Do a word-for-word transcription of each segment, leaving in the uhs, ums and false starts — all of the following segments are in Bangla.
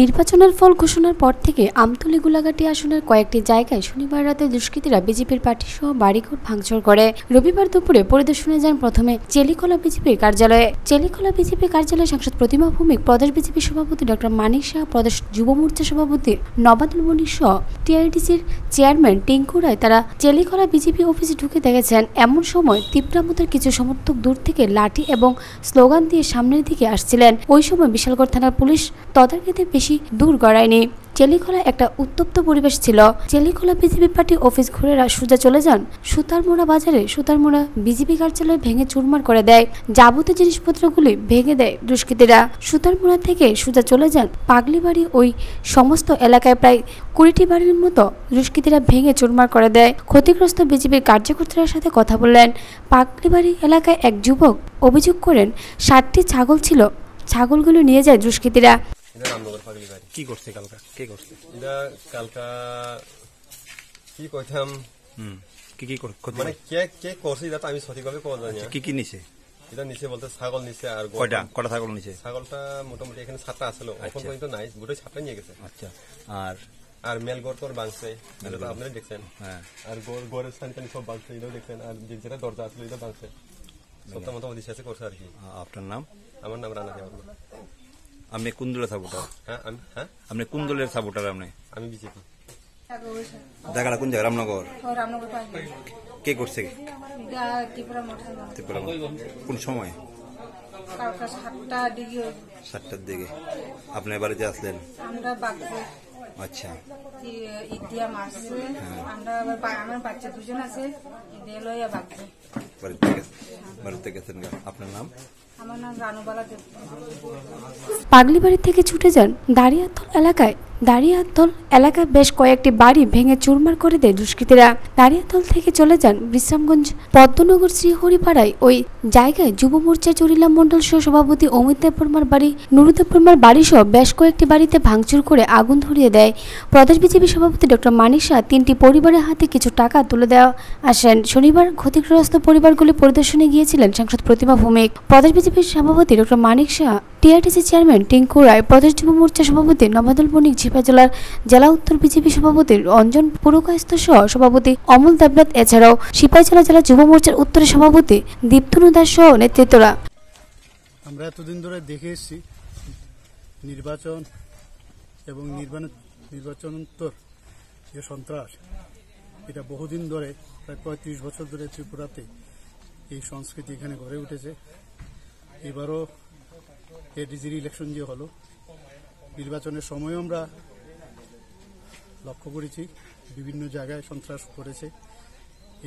নির্বাচনের ফল ঘোষণার পর থেকে আমতলী গোলাঘাটি আসনের কয়েকটি জায়গায় শনিবার রাতে দুষ্কৃতীরা বিজেপির পার্টি সহ বাড়িঘর ভাঙচুর করে। রবিবার দুপুরে পরিদর্শনে যান প্রথমে চেলিখোলা বিজেপির কার্যালয়ে। চেলিখোলা বিজেপি কার্যালয়ে সাংসদ প্রতিমা ভৌমিক, প্রদেশ বিজেপি সভাপতি ডক্টর মানিক শাহ, প্রদেশ যুব মোর্চা সভাপতি নবাদুল মনির সহ টিআইডিসির চেয়ারম্যান টিঙ্কু রায় তারা চেলিখোলা বিজেপি অফিসে ঢুকে দেখেছেন। এমন সময় তীব্রামতের কিছু সমর্থক দূর থেকে লাঠি এবং স্লোগান দিয়ে সামনের দিকে আসছিলেন। ওই সময় বিশালগড় থানার পুলিশ তদারকিতে বেশি দূর গড়ায়নি। চেলিখোলা একটা উত্তপ্ত পরিবেশ ছিল। চেলিখোলা বিজেপি পার্টি অফিস ঘুরে সোজা চলে যান সুতারমোড়া বাজারে। সুতারমোড়া বিজেপি কার্যালয় ভেঙে চুরমার করে দেয়, যাবতীয় জিনিসপত্রগুলি ভেঙে দেয় দুষ্কৃতীরা। সুতারমোড়া থেকে সোজা চলে যান পাগলিবাড়ি। ওই সমস্ত এলাকায় প্রায় কুড়িটি বাড়ির মতো দুষ্কৃতীরা ভেঙে চুরমার করে দেয়। ক্ষতিগ্রস্ত বিজেপির কার্যকর্তাদের সাথে কথা বললেন। পাগলিবাড়ি এলাকায় এক যুবক অভিযোগ করেন ষাটটি ছাগল ছিল, ছাগলগুলো নিয়ে যায় দুষ্কৃতীরা। কি করছে কালকা কে করছে এটা কালকা কি কইতাম হুম কি কি করছে মানে কে কে করছে এটা আমি সঠিকভাবে কোয়া জানি না। কি কি নিছে এটা নিছে বলতে ছাগল নিছে। আর কয়টা কয়টা ছাগল নিছে? ছাগলটা মোটামুটি এখানে সাতটা ছিল, এখন পর্যন্ত নাই, দুটোই ছাপটা নিয়ে গেছে। আচ্ছা। আর আর মেলগড় তোর বাংছে, এটা তো আপনারা দেখছেন। হ্যাঁ। আর গড় গড়ের স্থানখানি সব বাংছে, এটাও দেখছেন। আর যে যেটা দরজা আছে এটা বাংছে, সবটা মোটামুটি শেষে করছে আর কি। আপনার নাম? আমার নাম রানা দেব। আপনি কোন দলের সাপোর্টার? হ্যাঁ আমি হ্যাঁ আপনি কোন দলের সাপোর্টার? আপনি? আমি বিজেপি। জায়গাটা কোন জায়গা? রামনগর। ও রামনগর পাইনি। কে করছে? দা টিপুরা মোটা। টিপুরা কোন সময়? কালকে সাতটার দিকে। সাতটার দিকে আপনি বাড়িতে আসলেন? আমরা বাড়িতে। আচ্ছা। কি ইতিয়া মারছে? আমরা আমার বাচ্চা দুজন আছে, ইদে লইয়া বাড়িতে। বাড়িতে গেছে। বাড়িতে গেছেন। আপনার নাম? পাগলিবাড়ি থেকে ছুটে যান দাঁড়িয়াতল এলাকায়। দাঁড়িয়াতল এলাকায় বেশ কয়েকটি বাড়ি ভেঙে চুরমার করে দেয় দুষ্কৃতীরা। দাঁড়িয়াতল থেকে চলে যান বিশ্রামগঞ্জ পদ্মনগর শ্রীহরিপাড়ায়। ওই জায়গায় যুব মোর্চা চরিলাম মন্ডল সহ সভাপতি অমিত দেববর্মার বাড়ি, নুরুদেব বর্মার বাড়ি সহ বেশ কয়েকটি বাড়িতে ভাঙচুর করে আগুন ধরিয়ে দেয়। প্রদেশ বিজেপি সভাপতি ডক্টর মানিক শাহ তিনটি পরিবারের হাতে কিছু টাকা তুলে দেওয়া আসেন। শনিবার ক্ষতিগ্রস্ত পরিবারগুলি পরিদর্শনে গিয়েছিলেন সাংসদ প্রতিমা ভৌমিক, প্রদেশ বিজেপির সভাপতি doctor Manik Saha, TIDC chairman Tinku Roy, প্রদেশ যুব মোর্চা সভাপতি নবাদুল মনির, ঝিপা জেলার জেলা উত্তর বিজেপি সভাপতি রঞ্জন পুরকায়স্থ সহ সভাপতি অমল দেবনাথ, এছাড়াও সিপাহীজলা জেলা যুব মোর্চার উত্তরের সভাপতি দীপ্তনু দাস সহ নেতৃত্বরা। আমরা এতদিন ধরে দেখে এসেছি নির্বাচন এবং নির্বাচনোত্তর যে সন্ত্রাস, এটা বহুদিন ধরে প্রায় পঁয়ত্রিশ বছর ধরে ত্রিপুরাতে এই সংস্কৃতি এখানে গড়ে উঠেছে। এবারও এডিজির ইলেকশন যে হলো, নির্বাচনের সময় আমরা লক্ষ্য করেছি বিভিন্ন জায়গায় সন্ত্রাস করেছে।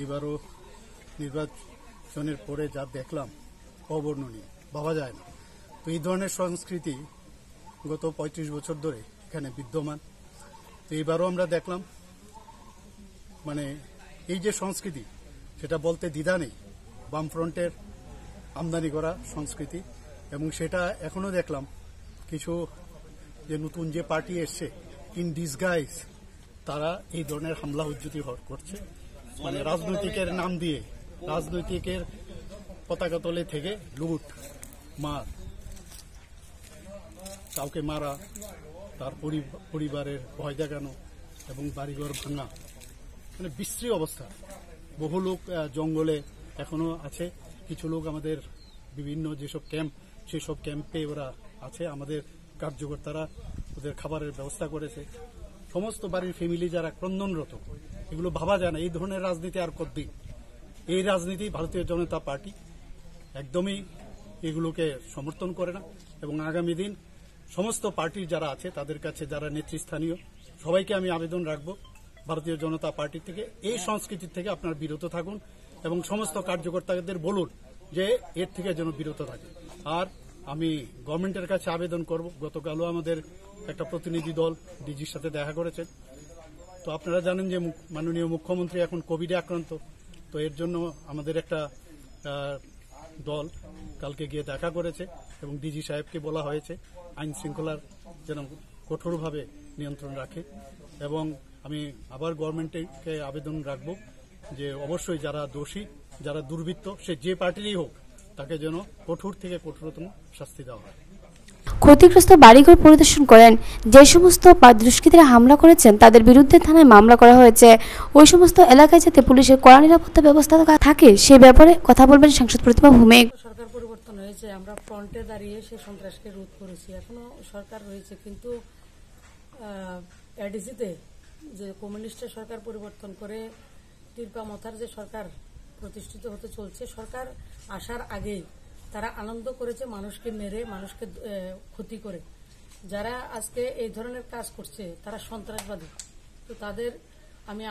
এবারও নির্বাচনের পরে যা দেখলাম অবর্ণনীয়, ভাবা যায় না। তো এই ধরনের সংস্কৃতি গত পঁয়ত্রিশ বছর ধরে এখানে বিদ্যমান। তো এবারও আমরা দেখলাম, মানে এই যে সংস্কৃতি সেটা বলতে দ্বিধা নেই, বামফ্রন্টের আমদানি করা সংস্কৃতি। এবং সেটা এখনও দেখলাম কিছু যে নতুন যে পার্টি এসছে ইন ডিসগাইজ, তারা এই ধরনের হামলা উজ্জুতি করছে। মানে রাজনৈতিকের নাম দিয়ে, রাজনৈতিকের পতাকা তলে থেকে লুট, মার, কাউকে মারা, তার পরিবারের ভয় দেখানো এবং বাড়িঘর ভাঙা, মানে বিশ্রী অবস্থা। বহু লোক জঙ্গলে এখনও আছে, কিছু লোক আমাদের বিভিন্ন যেসব ক্যাম্প সেসব ক্যাম্পে ওরা আছে। আমাদের কার্যকর্তারা ওদের খাবারের ব্যবস্থা করেছে। সমস্ত বাড়ির ফ্যামিলি যারা ক্রন্দনরত, এগুলো ভাবা যায় না। এই ধরনের রাজনীতি আর কতদিন? এই রাজনীতি ভারতীয় জনতা পার্টি একদমই এগুলোকে সমর্থন করে না। এবং আগামী দিন সমস্ত পার্টির যারা আছে তাদের কাছে, যারা নেতৃস্থানীয়, সবাইকে আমি আবেদন রাখব ভারতীয় জনতা পার্টি থেকে এই সংস্কৃতির থেকে আপনার বিরত থাকুন এবং সমস্ত কার্যকর্তাদের বলুন যে এর থেকে যেন বিরত থাকে। আর আমি গভর্নমেন্টের কাছে আবেদন করব, গতকালও আমাদের একটা প্রতিনিধি দল ডিজির সাথে দেখা করেছেন। তো আপনারা জানেন যে মাননীয় মুখ্যমন্ত্রী এখন কোভিডে আক্রান্ত, তো এর জন্য আমাদের একটা দল কালকে গিয়ে দেখা করেছে এবং ডিজি সাহেবকে বলা হয়েছে আইন শৃঙ্খলার যেন কঠোরভাবে নিয়ন্ত্রণ রাখে। এবং আমি আবার গভর্নমেন্টকে আবেদন রাখব যে অবশ্যই যারা দোষী, যারা দুর্বৃত্ত, সে যে পার্টিরই হোক, তাকে যেন কঠোর থেকে কঠোরতম শাস্তি দেওয়া হয়। क्षतिग्रस्त बाड़ीघर परिदर्शन करें। जे समस्त दुष्कृतीरा हमला करेছেন তাদের বিরুদ্ধে থানায় মামলা করা হয়েছে। ওই সমস্ত এলাকায় যাতে পুলিশের কড়া নিরাপত্তা ব্যবস্থা থাকে সেই ব্যাপারে কথা বলবেন সাংসদ প্রতিমা ভূমিক। সরকার পরিবর্তন হয়েছে, আমরা ফ্রন্টে দাঁড়িয়ে সেই সন্ত্রাসকে রোধ করেছি। এখনো সরকার রয়েছে, কিন্তু এডিসিতে যে কমিউনিস্টের সরকার পরিবর্তন করে টিরপা মাথার যে সরকার প্রতিষ্ঠিত হতে চলছে, সরকার আসার আগেই তারা আনন্দ করেছে মানুষকে মেরে, মানুষকে ক্ষতি করে। যারা আজকে এই ধরনের কাজ করছে তারা সন্ত্রাসবাদী, তো তাদের আমি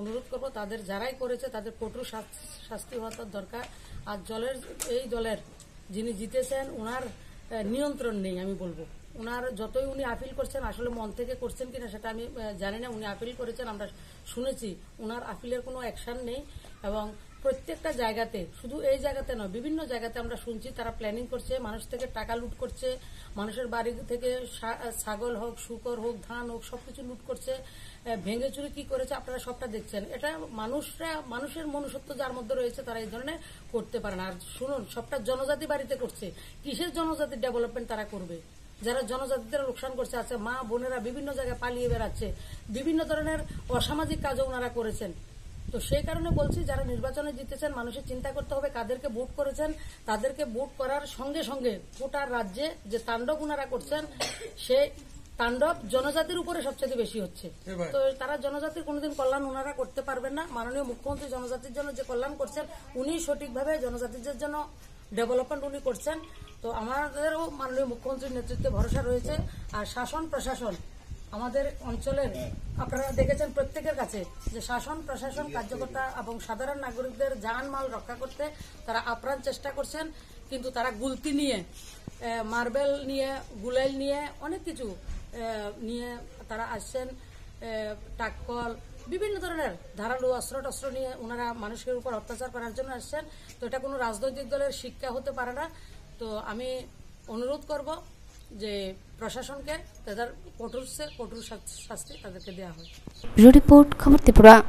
অনুরোধ করব তাদের যারাই করেছে তাদের কঠোর শাস্তি হওয়ার দরকার। আর দলের এই দলের যিনি জিতেছেন ওনার নিয়ন্ত্রণ নেই, আমি বলবো ওনার যতই উনি আপিল করছেন আসলে মন থেকে করছেন কিনা সেটা আমি জানি না। উনি আপিল করেছেন, আমরা শুনেছি ওনার আপিলের কোনো অ্যাকশন নেই এবং প্রত্যেকটা জায়গাতে, শুধু এই জায়গাতে নয় বিভিন্ন জায়গাতে আমরা শুনছি তারা প্ল্যানিং করছে, মানুষ থেকে টাকা লুট করছে, মানুষের বাড়ি থেকে ছাগল হোক, শূকর হোক, ধান হোক সবকিছু লুট করছে, ভেঙে চুরি কি করেছে আপনারা সবটা দেখছেন। এটা মানুষরা, মানুষের মনুষ্যত্ব যার মধ্যে রয়েছে তারা এই ধরনের করতে পারে না। আর শুনুন, সবটা জনজাতি বাড়িতে করছে, কিসের জনজাতির ডেভেলপমেন্ট তারা করবে? যারা জনজাতিদের লোকসান করছে, আছে মা বোনেরা বিভিন্ন জায়গায় পালিয়ে বেড়াচ্ছে, বিভিন্ন ধরনের অসামাজিক কাজও ওনারা করেছেন। তো সেই কারণে বলছি যারা নির্বাচনে জিতেছেন মানুষের চিন্তা করতে হবে কাদেরকে ভোট করেছেন। তাদেরকে ভোট করার সঙ্গে সঙ্গে গোটা রাজ্যে যে তাণ্ডব ওনারা করছেন সেই তাণ্ডব জনজাতির উপরে সবচেয়ে বেশি হচ্ছে। তো তারা জনজাতির কোনোদিন কল্যাণ ওনারা করতে পারবেন না। মাননীয় মুখ্যমন্ত্রী জনজাতির জন্য যে কল্যাণ করছেন উনি সঠিকভাবে জনজাতিদের জন্য ডেভেলপমেন্ট উনি করছেন। তো আমাদেরও মাননীয় মুখ্যমন্ত্রীর নেতৃত্বে ভরসা রয়েছে। আর শাসন প্রশাসন আমাদের অঞ্চলের আপনারা দেখেছেন প্রত্যেকের কাছে যে শাসন প্রশাসন কার্যকর্তা এবং সাধারণ নাগরিকদের জানমাল রক্ষা করতে তারা আপ্রাণ চেষ্টা করছেন, কিন্তু তারা গুলতি নিয়ে, মার্বেল নিয়ে, গুলাইল নিয়ে অনেক কিছু নিয়ে তারা আসছেন, টাককল বিভিন্ন ধরনের ধারালো অস্ত্র টস্ত্র নিয়ে ওনারা মানুষের উপর অত্যাচার করার জন্য আসছেন। তো এটা কোনো রাজনৈতিক দলের শিক্ষা হতে পারে না। তো আমি অনুরোধ করব যে প্রশাসনকে তাদের কঠোর সে কঠোর শাস্তি তাদেরকে দেওয়া হয়। রিপোর্ট খবর ত্রিপুরা।